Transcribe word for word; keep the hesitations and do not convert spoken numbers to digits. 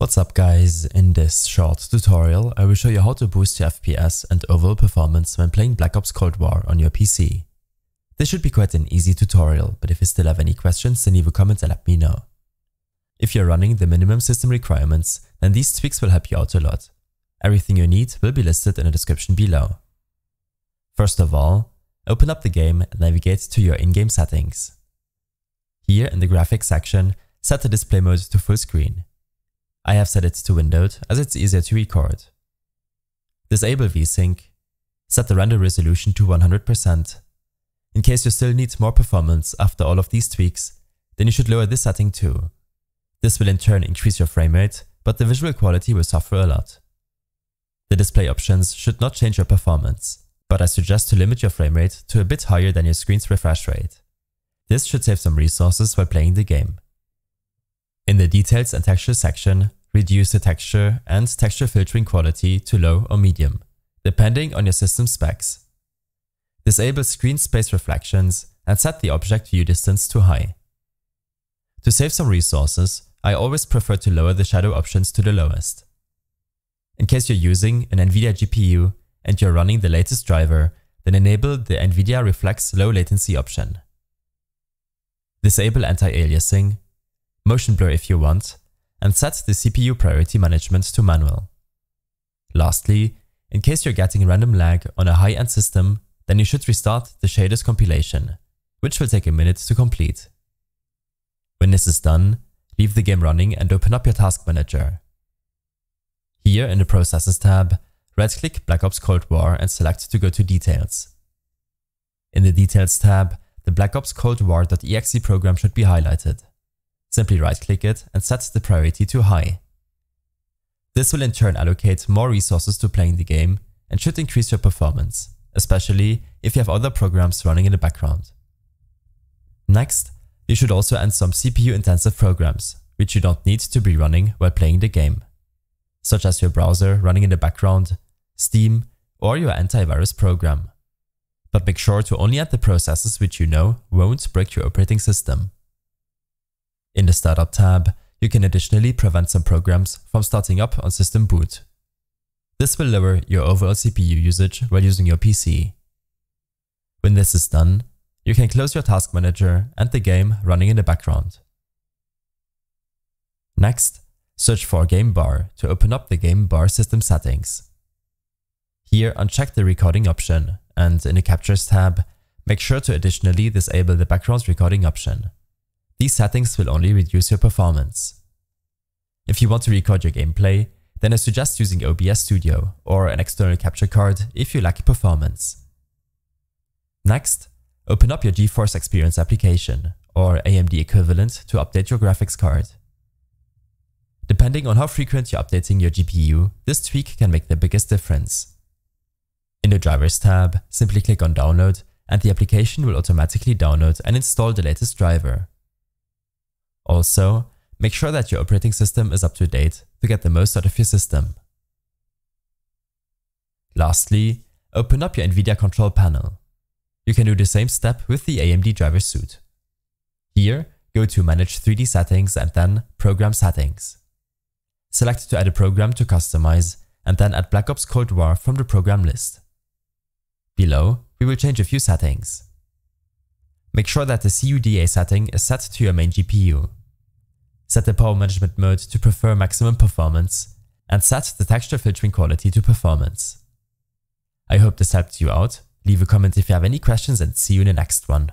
What's up guys, in this short tutorial I will show you how to boost your F P S and overall performance when playing Black Ops Cold War on your P C. This should be quite an easy tutorial, but if you still have any questions then leave a comment and let me know. If you're running the minimum system requirements, then these tweaks will help you out a lot. Everything you need will be listed in the description below. First of all, open up the game and navigate to your in-game settings. Here in the graphics section, set the display mode to full screen. I have set it to windowed as it's easier to record. Disable VSync. Set the render resolution to one hundred percent. In case you still need more performance after all of these tweaks, then you should lower this setting too. This will in turn increase your frame rate, but the visual quality will suffer a lot. The display options should not change your performance, but I suggest to limit your frame rate to a bit higher than your screen's refresh rate. This should save some resources while playing the game. In the details and texture section, reduce the texture and texture filtering quality to low or medium, depending on your system specs. Disable screen space reflections and set the object view distance to high. To save some resources, I always prefer to lower the shadow options to the lowest. In case you're using an NVIDIA G P U and you're running the latest driver, then enable the NVIDIA Reflex Low Latency option. Disable anti-aliasing, motion blur if you want, and set the C P U priority management to manual. Lastly, in case you're getting random lag on a high-end system, then you should restart the shaders compilation, which will take a minute to complete. When this is done, leave the game running and open up your Task Manager. Here in the Processes tab, right-click Black Ops Cold War and select to go to Details. In the Details tab, the Black Ops Cold War.exe program should be highlighted. Simply right-click it and set the priority to high. This will in turn allocate more resources to playing the game and should increase your performance, especially if you have other programs running in the background. Next, you should also end some C P U-intensive programs, which you don't need to be running while playing the game, such as your browser running in the background, Steam, or your antivirus program. But make sure to only add the processes which you know won't break your operating system. In the Startup tab, you can additionally prevent some programs from starting up on system boot. This will lower your overall C P U usage while using your P C. When this is done, you can close your Task Manager and the game running in the background. Next, search for Game Bar to open up the Game Bar system settings. Here, uncheck the recording option, and in the Captures tab, make sure to additionally disable the background recording option. These settings will only reduce your performance. If you want to record your gameplay, then I suggest using O B S Studio or an external capture card if you lack performance. Next, open up your GeForce Experience application or A M D equivalent to update your graphics card. Depending on how frequent you're updating your G P U, this tweak can make the biggest difference. In the Drivers tab, simply click on Download and the application will automatically download and install the latest driver. Also, make sure that your operating system is up to date to get the most out of your system. Lastly, open up your NVIDIA control panel. You can do the same step with the A M D driver suite. Here, go to Manage three D Settings and then Program Settings. Select to add a program to customize and then add Black Ops Cold War from the program list. Below, we will change a few settings. Make sure that the CUDA setting is set to your main G P U. Set the power management mode to prefer maximum performance and set the texture filtering quality to performance. I hope this helped you out. Leave a comment if you have any questions and see you in the next one.